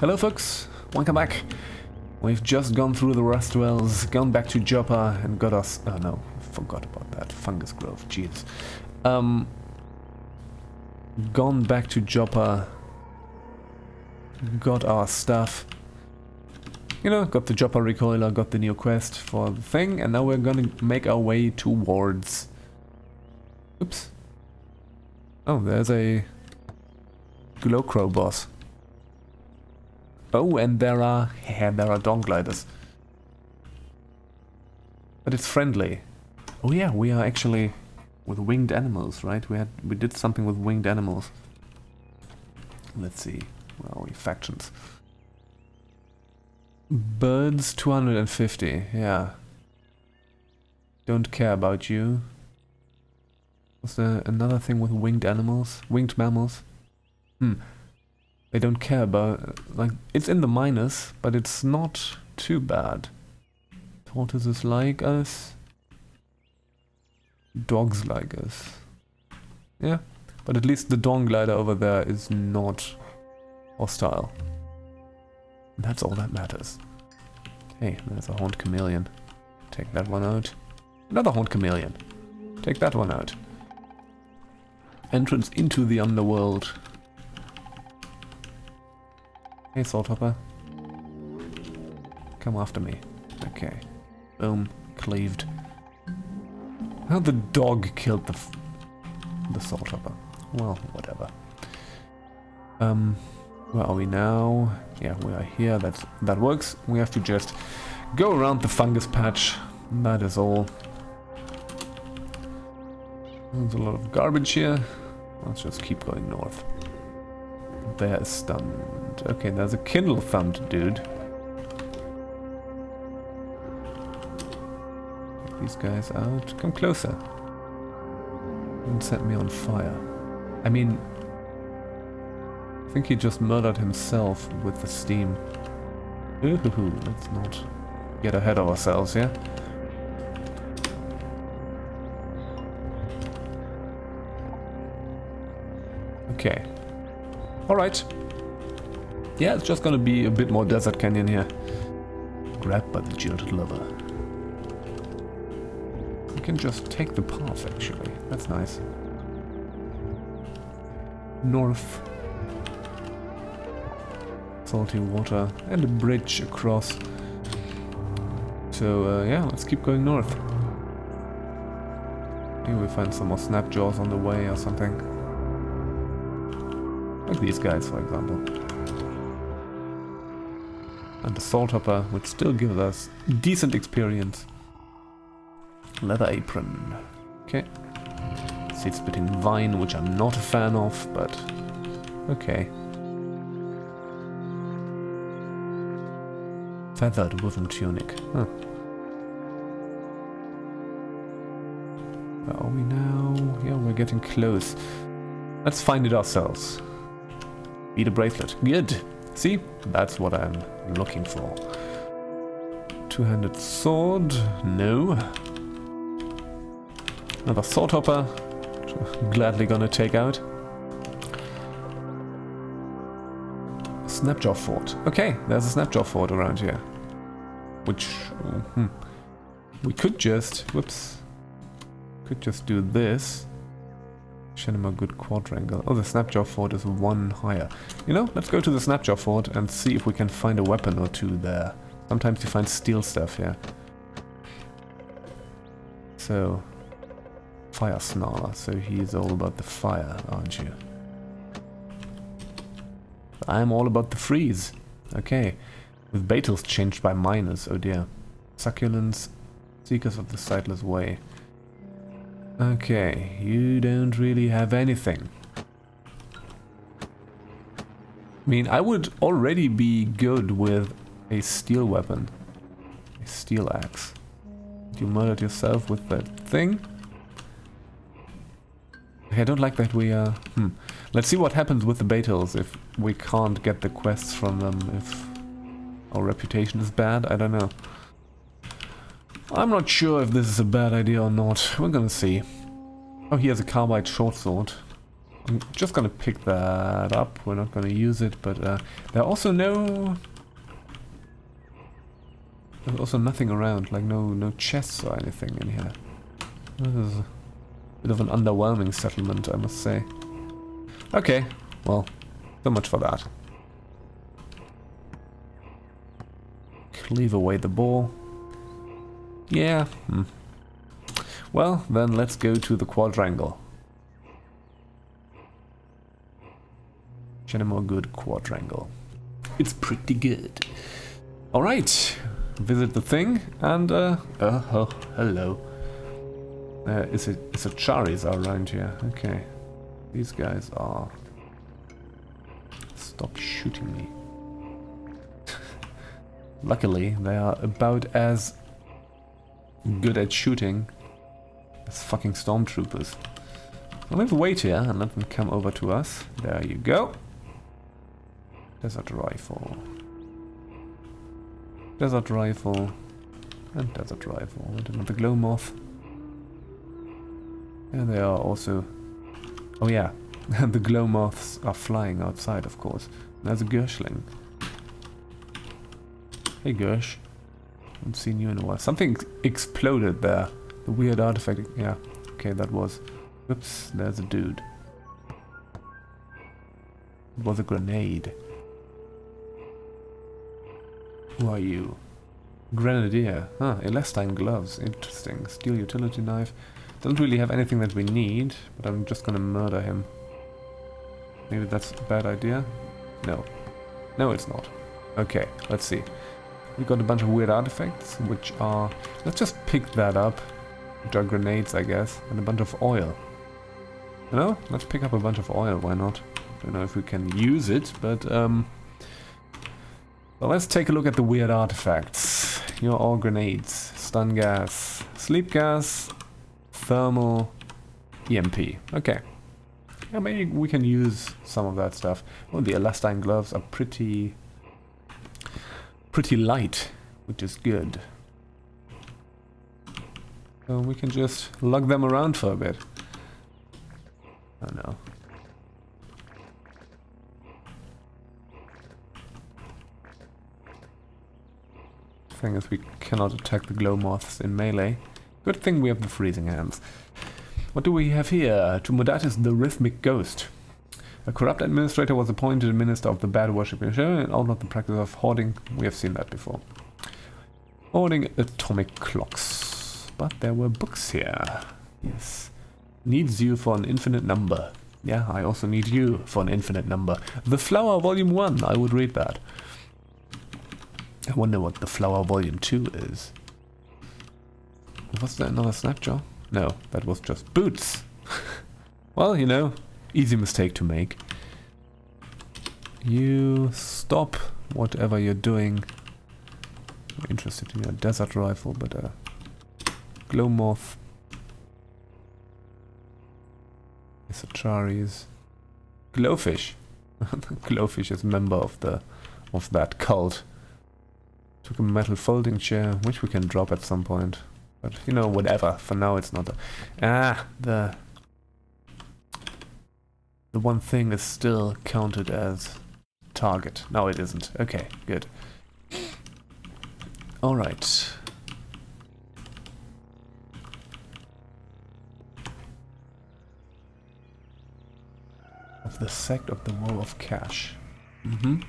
Hello folks, welcome back. We've just gone through the Rust Wells, gone back to Joppa and got us... Oh no, forgot about that. Fungus growth, jeez. Gone back to Joppa, got our stuff. You know, got the Joppa Recoiler, got the new quest for the thing, and now we're gonna make our way towards... Oops. Oh, there's a... Glowcrow boss. Oh, and there are dawn gliders. But it's friendly. Oh yeah, we are actually with winged animals, right? We did something with winged animals. Let's see, where are we? Factions. Birds 250, yeah. Don't care about you. Was there another thing with winged animals? Winged mammals? Hmm. They don't care about, like, it's in the minus, but it's not too bad. Tortoises like us. Dogs like us. Yeah, but at least the dawn glider over there is not hostile. And that's all that matters. Hey, there's a horned chameleon. Take that one out. Another horned chameleon. Take that one out. Entrance into the underworld. Hey, Salt Hopper. Come after me. Okay. Boom. Cleaved. How the dog killed the Salt Hopper. Well, whatever. Where are we now? Yeah, we are here. That works. We have to just go around the fungus patch. That is all. There's a lot of garbage here. Let's just keep going north. There is stunned. Okay, there's a Kindle thumbed dude. Take these guys out. Come closer. Don't set me on fire. I mean, I think he just murdered himself with the steam. Ooh, let's not get ahead of ourselves, yeah? Okay. Alright. Yeah, it's just gonna be a bit more desert canyon here. Grabbed by the jilted lover. We can just take the path, actually. That's nice. North. Salty water and a bridge across. So, yeah, let's keep going north. Maybe we find some more snapjaws on the way or something. Like these guys, for example. And the Salt Hopper, which still gives us decent experience. Leather apron. Okay. Seed-spitting vine, which I'm not a fan of, but... Okay. Feathered woolen tunic. Huh. Where are we now? Yeah, we're getting close. Let's find it ourselves. Eat a bracelet. Good. See? That's what I'm looking for. Two-handed sword. No. Another Salt Hopper. Gladly gonna take out. Snapjaw Fort. Okay, there's a Snapjaw Fort around here. Which... We could just... Whoops. Could just do this. Shenema good quadrangle. Oh, the Snapjaw Fort is one higher. You know, let's go to the Snapjaw Fort and see if we can find a weapon or two there. Sometimes you find steel stuff here. So, fire snarler. So he's all about the fire, aren't you? I'm all about the freeze. Okay. With Battles changed by minus. Oh dear. Succulents, seekers of the sightless way. Okay, you don't really have anything. I mean, I would already be good with a steel weapon. A steel axe. You murdered yourself with that thing? Okay, I don't like that we are... Let's see what happens with the Battles if we can't get the quests from them, if our reputation is bad, I don't know. I'm not sure if this is a bad idea or not. We're gonna see. Oh, he has a carbide short sword. I'm just gonna pick that up. We're not gonna use it, but there are also no... There's also nothing around, like no chests or anything in here. This is a bit of an underwhelming settlement, I must say. Okay, well, so much for that. Cleave away the ball. Yeah. Hmm. Well, then let's go to the quadrangle. Generally good quadrangle. It's pretty good. All right. Visit the thing and hello. It's a Charis around here. Okay. These guys are... Stop shooting me. Luckily, they are about as good at shooting as fucking stormtroopers. Well, let's wait here and let them come over to us. There you go. Desert rifle. Desert rifle. And desert rifle. And another glow moth. And they are also... Oh yeah, the glow moths are flying outside, of course. And there's a Gershling. Hey Gersh, I haven't seen you in a while. Something exploded there. The weird artifact. Yeah, okay, that was... Oops, there's a dude. It was a grenade. Who are you? Grenadier. Ah, elastine gloves. Interesting. Steel utility knife. Doesn't really have anything that we need, but I'm just gonna murder him. Maybe that's a bad idea? No. No, it's not. Okay, let's see. We've got a bunch of weird artifacts, which are... Let's just pick that up. Which are grenades, I guess. And a bunch of oil. You know? Let's pick up a bunch of oil, why not? Don't know if we can use it, but... Well, let's take a look at the weird artifacts. You're all grenades. Stun gas. Sleep gas. Thermal. EMP. Okay. Yeah, maybe we can use some of that stuff. Oh, the elastine gloves are pretty light, which is good. So we can just lug them around for a bit. Oh no. Thing is, we cannot attack the glow moths in melee. Good thing we have the freezing hands. What do we have here? Tumodatus, the Rhythmic Ghost. A corrupt administrator was appointed minister of the bad worshipping show and outlawed the practice of hoarding. We have seen that before. Hoarding atomic clocks. But there were books here. Yes. Needs you for an infinite number. Yeah, I also need you for an infinite number. The Flower Volume 1. I would read that. I wonder what the Flower Volume 2 is. Was there another Snapjaw? No, that was just boots. Well, you know, easy mistake to make. You stop whatever you're doing. I'm interested in your desert rifle, but a glow moth. It's a Charis. Glowfish. Glowfish is a member of that cult. Took a metal folding chair, which we can drop at some point. But, you know, whatever. For now, it's not... The one thing is still counted as target. No, it isn't. Okay, good. Alright. Of the sect of the Woe of Cash. Mm-hmm.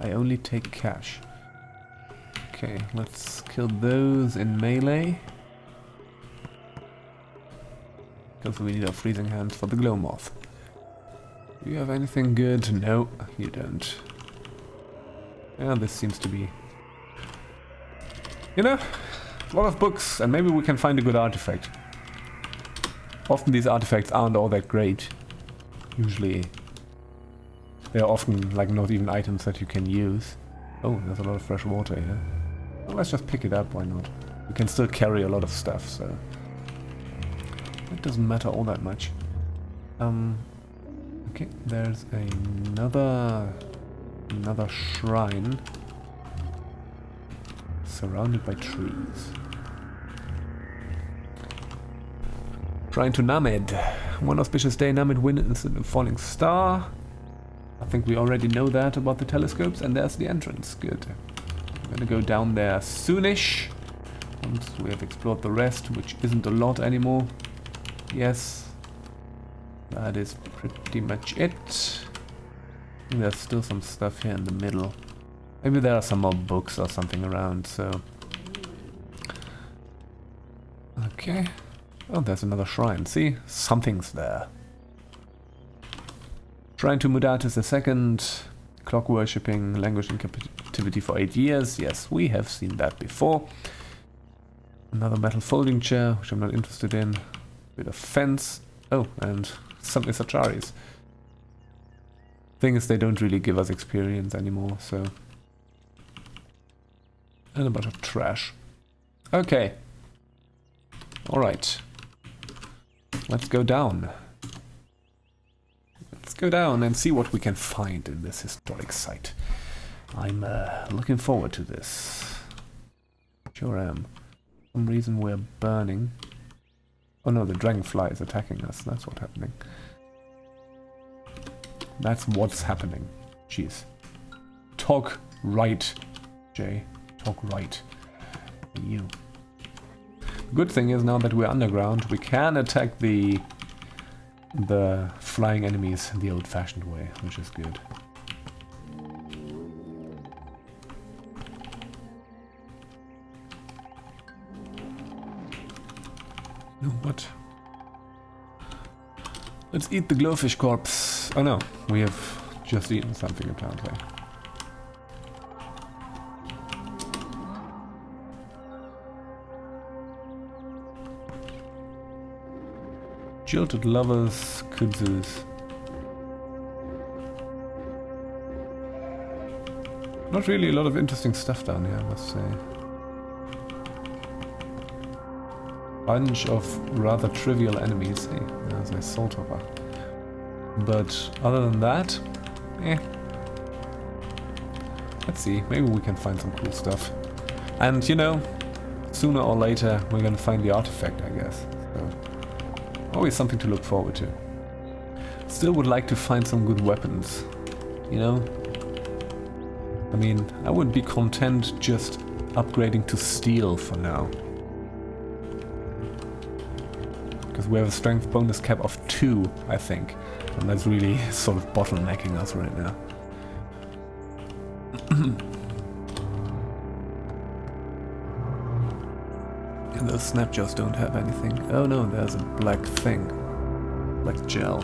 I only take cash. Okay, let's kill those in melee. Because we need our freezing hands for the glow moth. Do you have anything good? No, you don't. Yeah, this seems to be... You know, a lot of books, and maybe we can find a good artifact. Often these artifacts aren't all that great. Usually, they're often, like, not even items that you can use. Oh, there's a lot of fresh water here. Well, let's just pick it up, why not? We can still carry a lot of stuff, so... It doesn't matter all that much. Okay, there's another shrine. Surrounded by trees. Shrine to Namid. One auspicious day, Namid wins a falling star. I think we already know that about the telescopes, and there's the entrance. Good. I'm gonna go down there soonish. Once we have explored the rest, which isn't a lot anymore. Yes. That is pretty much it. There's still some stuff here in the middle. Maybe there are some more books or something around, so... Okay. Oh, there's another shrine. See? Something's there. Shrine to Mudatus II. Clock worshipping, languished in captivity for 8 years. Yes, we have seen that before. Another metal folding chair, which I'm not interested in. Bit of fence. Oh, and some Isacharis. Thing is, they don't really give us experience anymore, so... And a bunch of trash. Okay. Alright. Let's go down. Let's go down and see what we can find in this historic site. I'm looking forward to this. Sure am. For some reason we're burning. Oh no, the dragonfly is attacking us. That's what's happening. That's what's happening. Jeez. Talk right, Jay. Talk right. You. Good thing is now that we're underground, we can attack the flying enemies the old-fashioned way, which is good. No, what? Let's eat the glowfish corpse. Oh no, we have just eaten something apparently. Jilted lovers, kudzus. Not really a lot of interesting stuff down here, I must say. Bunch of rather trivial enemies. Hey, there's a salt hopper. But other than that, eh. Let's see, maybe we can find some cool stuff. And you know, sooner or later we're gonna find the artifact, I guess. So. Always something to look forward to. Still would like to find some good weapons, you know? I mean, I wouldn't be content just upgrading to steel for now. Because we have a strength bonus cap of 2, I think. And that's really sort of bottlenecking us right now. And those snapjaws don't have anything. Oh no, there's a black thing. Black gel.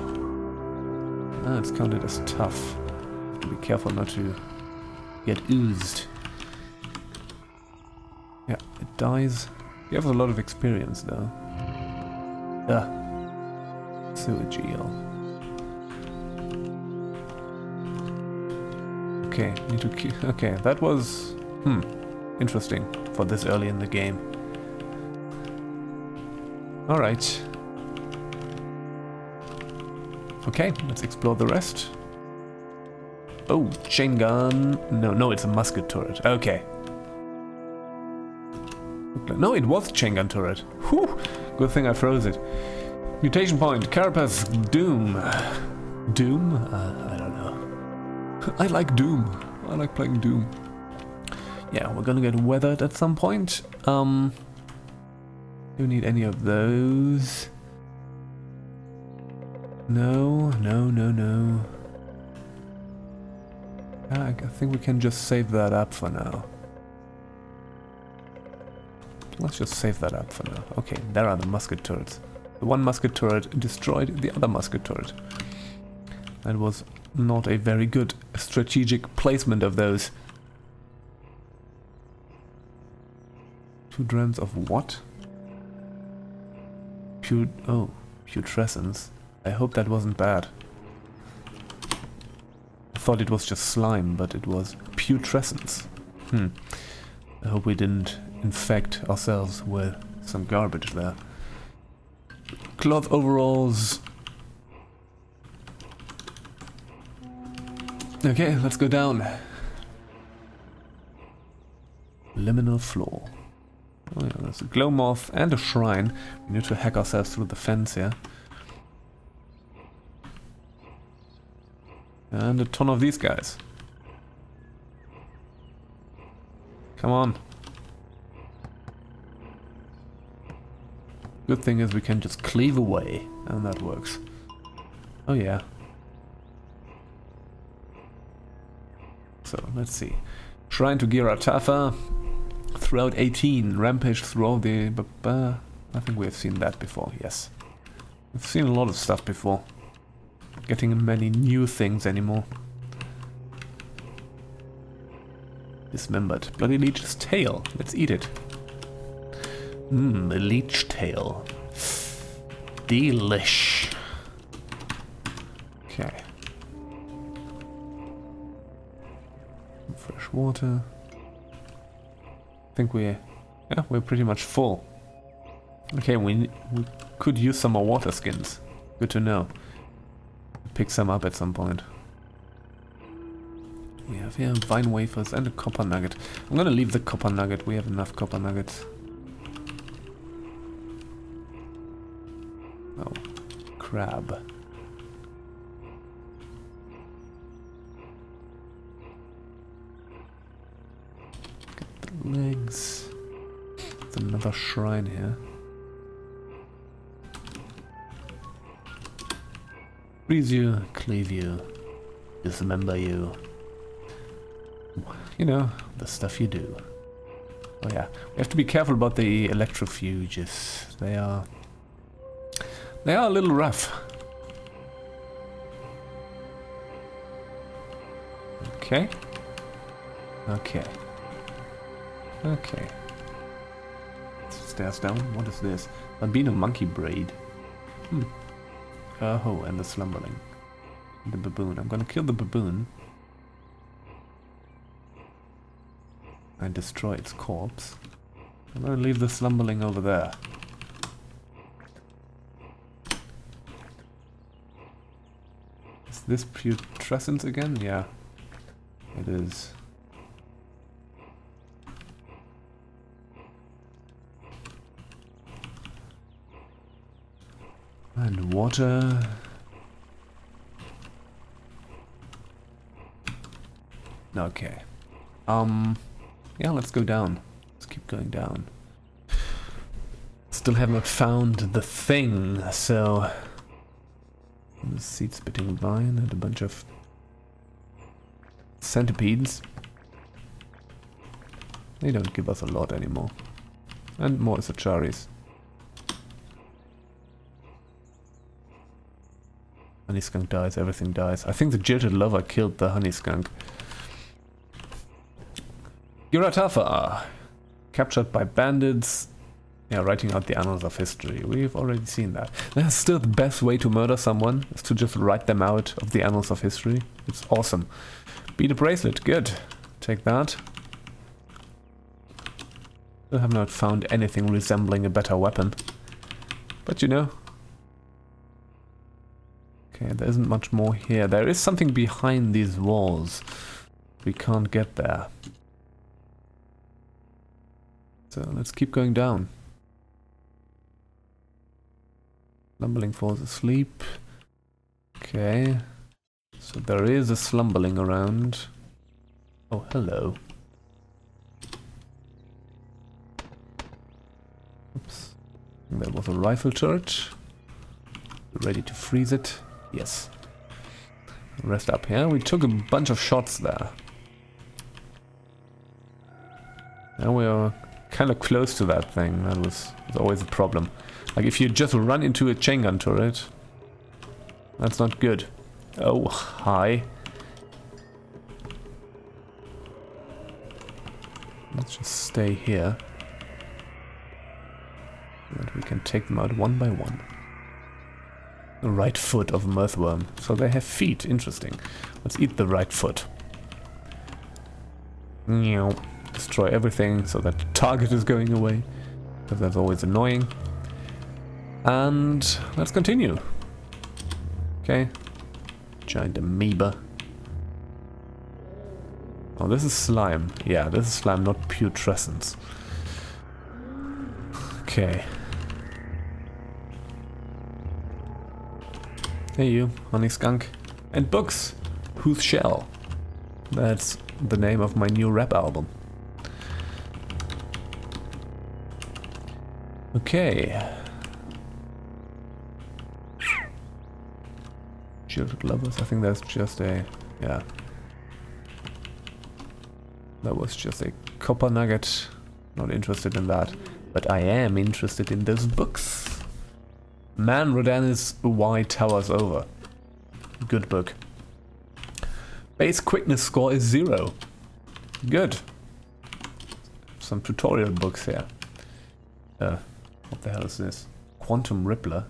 Ah, it's counted as tough. Have to be careful not to get oozed. Yeah, it dies. You have a lot of experience though. Ah. Sewer gel. Okay, need to keep... Okay, that was... Interesting for this early in the game. Alright. Okay, let's explore the rest. Oh, chain gun. No, it's a musket turret. Okay. No, it was chain gun turret. Whew! Good thing I froze it. Mutation point, Carapace, Doom. Doom? I don't know. I like Doom. I like playing Doom. Yeah, we're gonna get weathered at some point. Don't need any of those. No. I think we can just save that up for now. Let's just save that up for now. Okay, there are the musket turrets. The one musket turret destroyed the other musket turret. That was not a very good strategic placement of those. 2 drams of what? Oh, putrescence. I hope that wasn't bad. I thought it was just slime, but it was putrescence. I hope we didn't infect ourselves with some garbage there. Cloth overalls. Okay, let's go down. Liminal floor. Oh yeah, there's a glow morph and a shrine. We need to hack ourselves through the fence here. And a ton of these guys. Come on. Good thing is we can just cleave away, and that works. Oh yeah. So, let's see. Shrine to Giratafa. Throughout 18, rampage through all the... I think we have seen that before, yes. We've seen a lot of stuff before. Getting many new things anymore. Dismembered. Bloody leech's tail. Let's eat it. Mmm, a leech tail. Delish. Okay. Fresh water. I think we're pretty much full. Okay, we could use some more water skins. Good to know. Pick some up at some point. We have here vine wafers and a copper nugget. I'm gonna leave the copper nugget. We have enough copper nuggets. Oh, crab. Get the legs. There's another shrine here. 3 you, cleave you, dismember you. You know, the stuff you do. Oh yeah, we have to be careful about the electrofuges. They are a little rough. Okay. Okay. Okay. Stairs down, what is this? Bambino monkey braid. Hmm. Oh, and the slumberling. The baboon. I'm gonna kill the baboon. And destroy its corpse. I'm gonna leave the slumberling over there. Is this putrescence again? Yeah. It is. And water. Okay. Yeah, let's go down. Let's keep going down. Still have not found the thing, so... The seed-spitting vine and a bunch of... centipedes. They don't give us a lot anymore. And more Isacharis. Honey skunk dies, everything dies. I think the jilted lover killed the honey skunk. Giratafa! Captured by bandits. Yeah, writing out the annals of history. We've already seen that. That's still the best way to murder someone, is to just write them out of the annals of history. It's awesome. Beat a bracelet, good. Take that. Still have not found anything resembling a better weapon. But you know... Okay, there isn't much more here. There is something behind these walls. We can't get there. So let's keep going down. Slumberling falls asleep. Okay. So there is a slumberling around. Oh, hello. Oops. That was a rifle turret. Ready to freeze it. Yes. Rest up here. We took a bunch of shots there. Now we are kind of close to that thing. That was always a problem. Like if you just run into a chain gun turret, that's not good. Oh, hi. Let's just stay here. So that we can take them out one by one. The right foot of an earthworm. So they have feet. Interesting. Let's eat the right foot. Destroy everything so that the target is going away. Because that's always annoying. And let's continue. Okay. Giant amoeba. Oh, this is slime. Yeah, this is slime, not putrescence. Okay. Hey you, honey skunk. And books! Whose Shell? That's the name of my new rap album. Okay. Shielded lovers, I think that's just a... yeah. That was just a copper nugget. Not interested in that. But I am interested in those books. Man Rodanis Why Towers Over. Good book. Base quickness score is 0. Good. Some tutorial books here. What the hell is this? Quantum Rippler.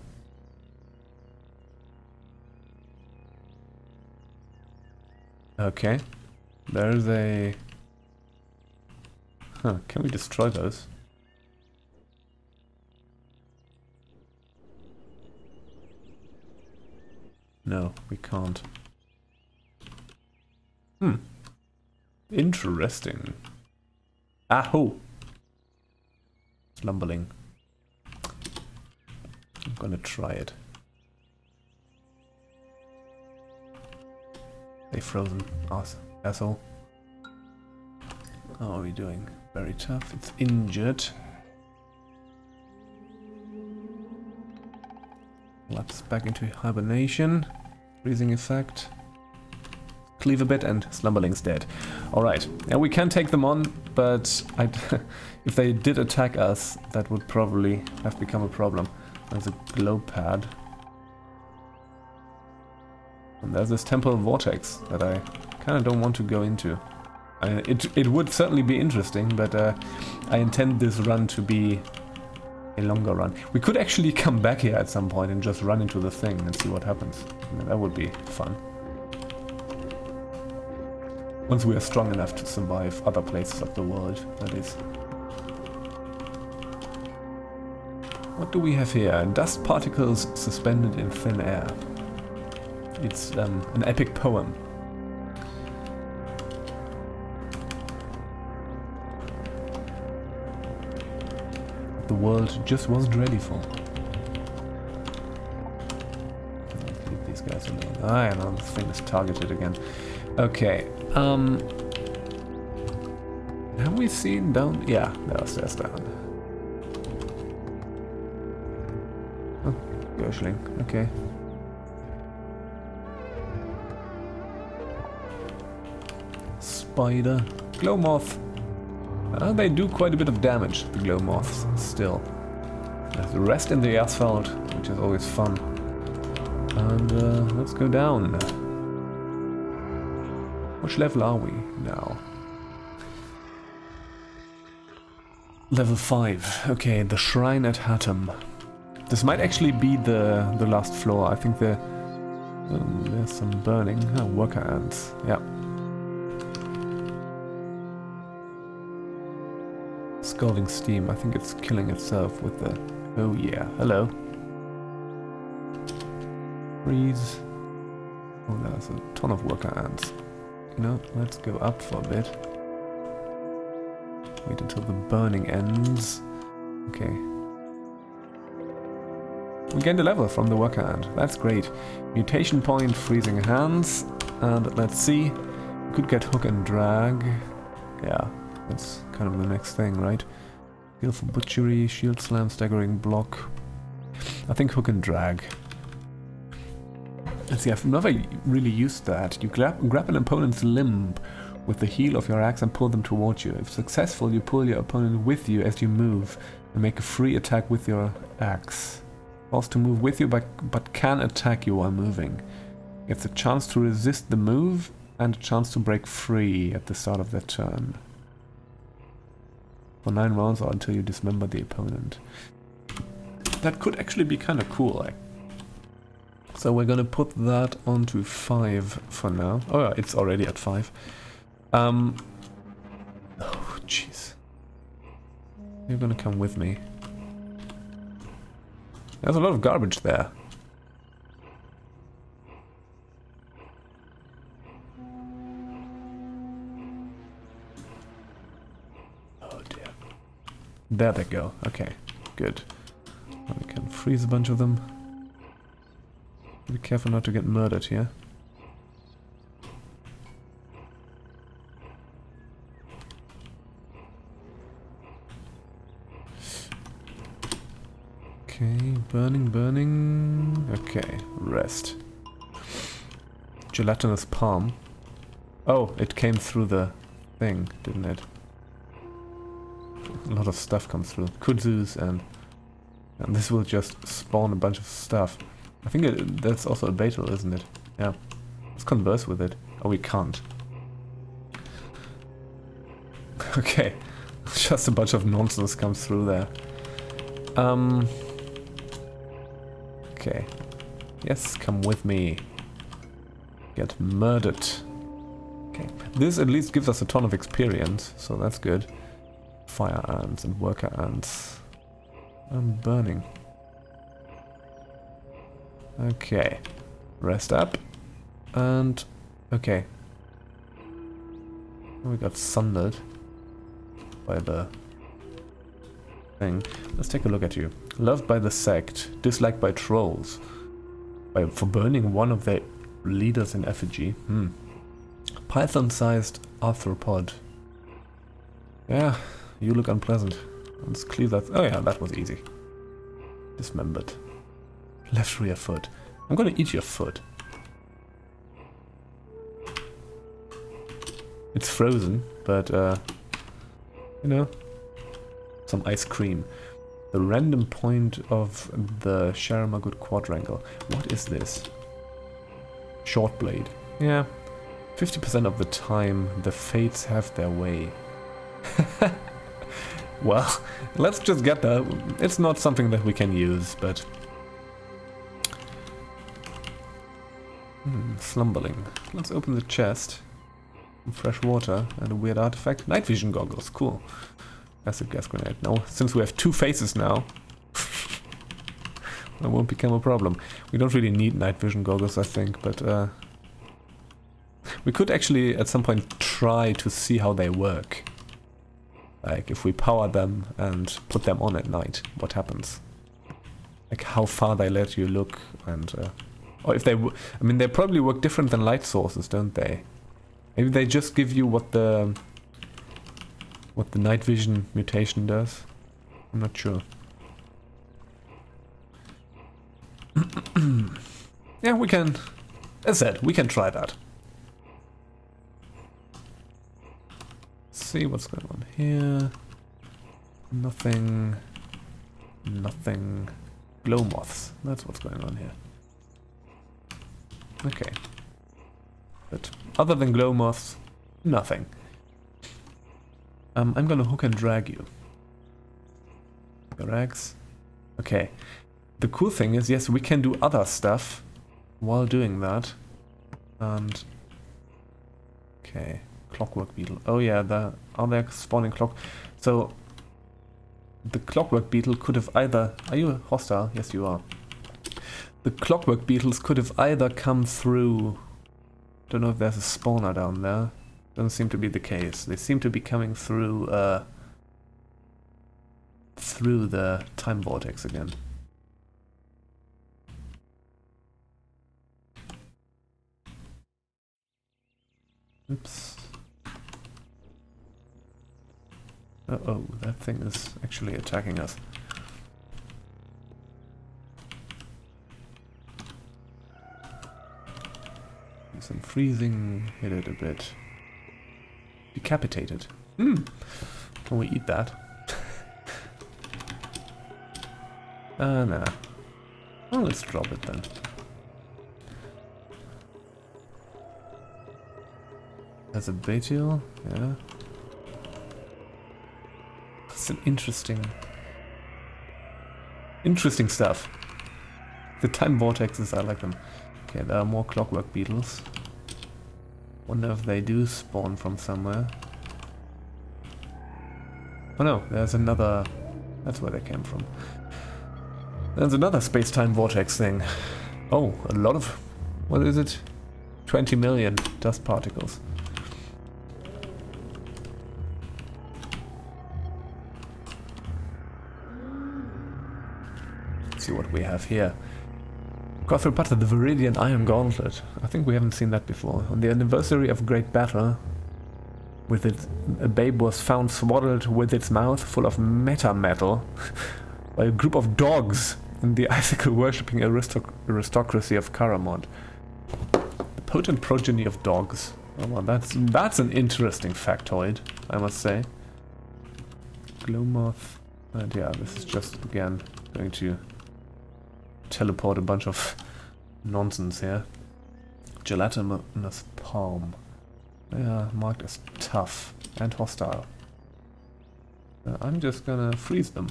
Okay. There's a... huh, can we destroy those? No, we can't. Hmm. Interesting. Aho! Slumberling. I'm gonna try it. They frozen us, asshole. How are we doing? Very tough. It's injured. Lapse back into hibernation. Freezing effect. Cleave a bit and Slumberling's dead. Alright, now we can take them on, but if they did attack us, that would probably have become a problem. There's a glow pad. And there's this temple vortex that I kind of don't want to go into. I mean, it would certainly be interesting, but I intend this run to be a longer run. We could actually come back here at some point and just run into the thing and see what happens. I mean, that would be fun. Once we are strong enough to survive other places of the world, that is. What do we have here? Dust particles suspended in thin air. It's an epic poem. The world just wasn't ready for. Leave these guys alone. Ah, and the thing is targeted again. Okay. Have we seen down? Yeah, that's down. Oh, Gershling. Okay. Spider, glow moth. They do quite a bit of damage. The glow moths still. There's the rest in the asphalt, which is always fun. And let's go down. Which level are we now? Level 5. Okay, the Shrine at Hattem. This might actually be the last floor. I think the there's some burning worker ants. Yeah. Scalding steam. I think it's killing itself with the... oh yeah. Hello. Freeze. Oh, there's a ton of worker ants. No, let's go up for a bit. Wait until the burning ends. Okay. We gained a level from the worker ant. That's great. Mutation point, freezing hands. And let's see. We could get hook and drag. Yeah, that's kind of the next thing, right? Heal for butchery, shield slam, staggering block. I think hook and drag. Let's see, I've never really used that. You grab an opponent's limb with the heel of your axe and pull them towards you. If successful, you pull your opponent with you as you move and make a free attack with your axe. Forced to move with you, but can attack you while moving. Gets a chance to resist the move and a chance to break free at the start of their turn. For 9 rounds or until you dismember the opponent. That could actually be kind of cool, like. So we're gonna put that onto 5 for now. Oh yeah, it's already at 5. Oh jeez. You're gonna come with me. There's a lot of garbage there. Oh dear. There they go, okay. Good. I can freeze a bunch of them. Be careful not to get murdered here. Okay, burning, burning. Okay, rest. Gelatinous palm. Oh, it came through the thing, didn't it? A lot of stuff comes through. Kudzus and this will just spawn a bunch of stuff. I think that's also a beetle, isn't it? Yeah. Let's converse with it. Oh, we can't. Okay. Just a bunch of nonsense comes through there. Okay. Yes, come with me. Get murdered. Okay. This at least gives us a ton of experience, so that's good. Fire ants and worker ants. I'm burning. Okay. Rest up. And... okay. We got sundered by the thing. Let's take a look at you. Loved by the sect. Disliked by trolls. For burning one of their leaders in effigy. Hmm. Python-sized arthropod. Yeah. You look unpleasant. Let's clear that. Oh yeah, that was easy. Dismembered. Left rear foot. I'm gonna eat your foot. It's frozen, but you know, some ice cream. The random point of the Sharamagood quadrangle. What is this? Short blade. Yeah. 50% of the time, the fates have their way. Well, let's just get that. It's not something that we can use, but... slumbering. Let's open the chest. Some fresh water and a weird artifact. Night vision goggles, cool. Acid gas grenade. No, since we have two faces now, that won't become a problem. We don't really need night vision goggles, I think, but... we could actually, at some point, try to see how they work. Like, if we power them and put them on at night, what happens? Like, how far they let you look, and... or if they... I mean, they probably work different than light sources, don't they? Maybe they just give you what the night vision mutation does? I'm not sure. Yeah, we can... as I said, we can try that. See what's going on here. Nothing. Nothing. Glow moths. That's what's going on here. Okay. But other than glow moths, nothing. I'm gonna hook and drag you. Drags. Okay. The cool thing is, yes, we can do other stuff while doing that. And... okay. Clockwork beetle. Oh yeah, are they spawning clock? So the clockwork beetle could have either... are you hostile? Yes, you are. The clockwork beetles could have either come through... don't know if there's a spawner down there. Doesn't seem to be the case. They seem to be coming through through the time vortex again. Oops. Uh-oh, that thing is actually attacking us. Some freezing hit it a bit. Decapitated. Hmm. Can we eat that? Nah. Well, let's drop it then. There's a beetle, yeah. Some interesting stuff. The time vortexes, I like them. Okay, there are more clockwork beetles. Wonder if they do spawn from somewhere. Oh no, there's another... that's where they came from. There's another space-time vortex thing. Oh, a lot of... what is it? 20 million dust particles. see what we have here. Cothropata, the Viridian Iron Gauntlet. I think we haven't seen that before. On the anniversary of Great Battle, with it, a babe was found swaddled with its mouth full of meta-metal by a group of dogs in the icicle-worshipping aristocracy of Karamond. The potent progeny of dogs. Oh, well, that's an interesting factoid, I must say. Glowmoth. And yeah, this is just, again, going to teleport a bunch of nonsense here. Gelatinous palm. They are marked as tough and hostile. I'm just gonna freeze them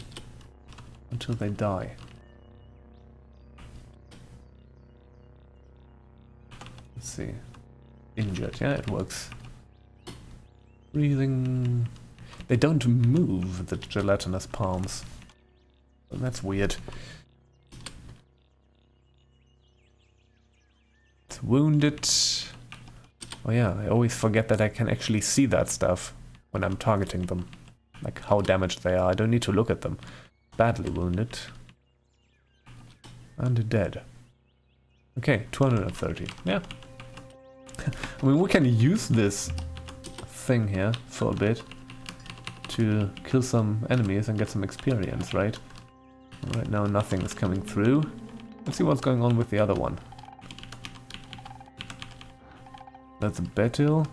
until they die. Let's see. Injured, yeah, it works. Breathing. They don't move, the gelatinous palms. Well, that's weird. It's wounded. Oh yeah, I always forget that I can actually see that stuff when I'm targeting them. Like how damaged they are, I don't need to look at them. Badly wounded. And dead. Okay, 230, yeah. I mean, we can use this thing here for a bit to kill some enemies and get some experience, right? Right now nothing is coming through. Let's see what's going on with the other one. That's a battle.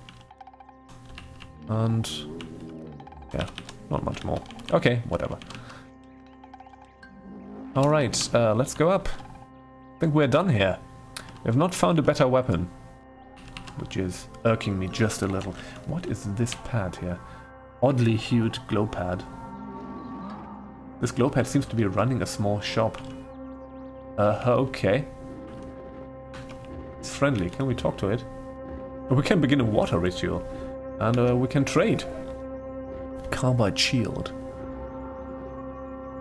And yeah, not much more. Okay, whatever. Alright, let's go up. I think we're done here. We have not found a better weapon, which is irking me just a little. What is this pad here? Oddly hued glow pad. This glow pad seems to be running a small shop. Okay. It's friendly. Can we talk to it? We can begin a water ritual. And we can trade. Carbide shield.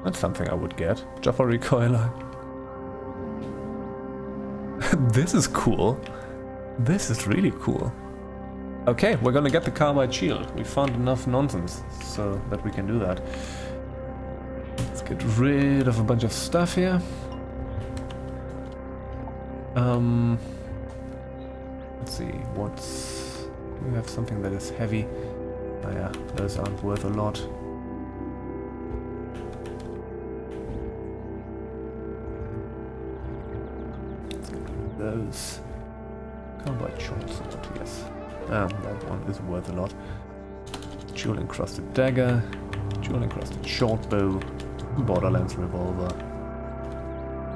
That's something I would get. Joppa Recoiler. This is cool. This is really cool. Okay, we're gonna get the carbide shield. We found enough nonsense so that we can do that. Let's get rid of a bunch of stuff here. Let's see, what's... We have something that is heavy. Oh yeah, those aren't worth a lot. Let's get rid of those. Carbide short sword, yes. That one is worth a lot. Jewel encrusted dagger, jewel encrusted short bow, Borderlands revolver.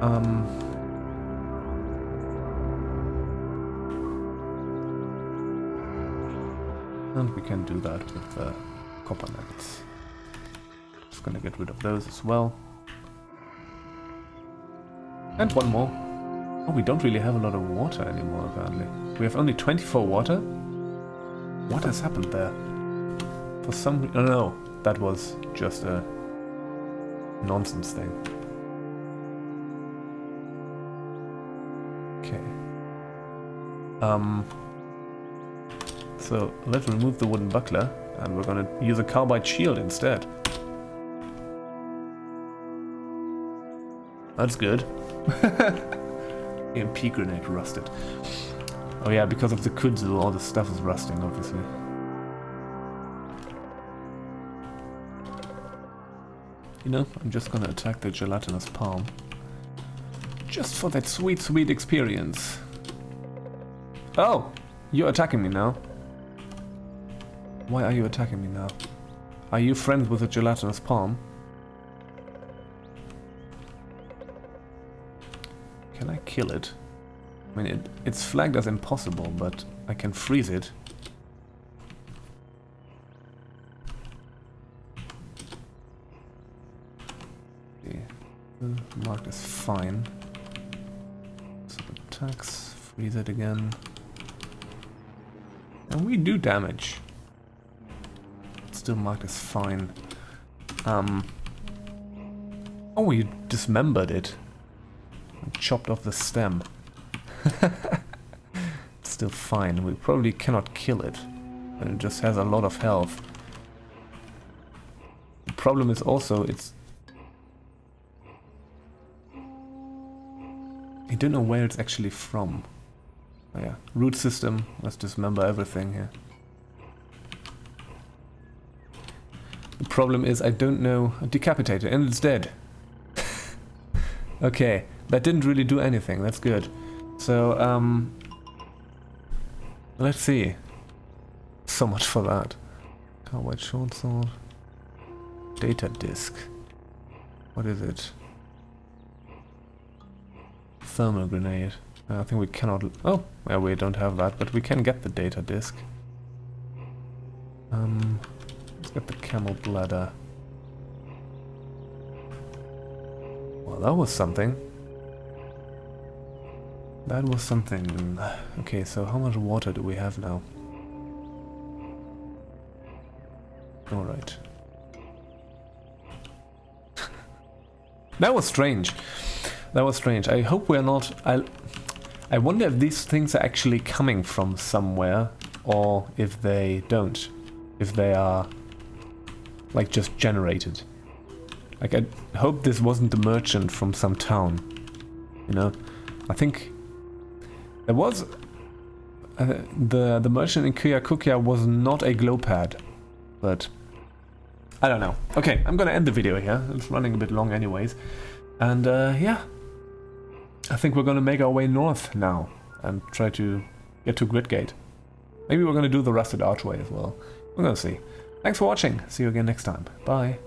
And we can do that with copper nuggets. Just gonna get rid of those as well. And one more. Oh, we don't really have a lot of water anymore, apparently. We have only 24 water? What has happened there? For some reason... Oh no, that was just a nonsense thing. Okay. So, let's remove the wooden buckler, and we're gonna use a carbide shield instead. That's good. EMP grenade rusted. Oh yeah, because of the kudzu, all the stuff is rusting, obviously. You know, I'm just gonna attack the gelatinous palm. Just for that sweet, sweet experience. Oh! You're attacking me now. Why are you attacking me now? Are you friends with the gelatinous palm? Can I kill it? I mean, it's flagged as impossible, but I can freeze it. Okay. Marked as fine. So attacks, freeze it again. And we do damage. It's still marked as fine. Oh, you dismembered it. And chopped off the stem. It's still fine. We probably cannot kill it. And it just has a lot of health. The problem is also it's... I don't know where it's actually from. Oh yeah, root system, let's dismember everything here. The problem is I don't know... Decapitated, and it's dead. Okay, that didn't really do anything, that's good. So, let's see. So much for that. Cowhide short sword. Data disk. What is it? Thermal grenade. I think we cannot... Oh, well, we don't have that, but we can get the data disk. Let's get the camel bladder. Well, that was something. That was something. Okay, so how much water do we have now? Alright. That was strange. That was strange. I hope we're not... I wonder if these things are actually coming from somewhere, or if they don't. If they are, like, just generated. Like, I hope this wasn't the merchant from some town. You know? I think... There was... the merchant in Kyakukya was not a glow pad. But... I don't know. Okay, I'm gonna end the video here. It's running a bit long anyways. And, yeah. I think we're gonna make our way north now. And try to get to Gridgate. Maybe we're gonna do the Rusted Archway as well. We're gonna see. Thanks for watching. See you again next time. Bye.